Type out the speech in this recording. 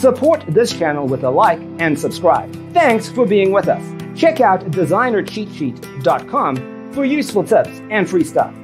Support this channel with a like and subscribe. Thanks for being with us. Check out designercheatsheet.com for useful tips and free stuff.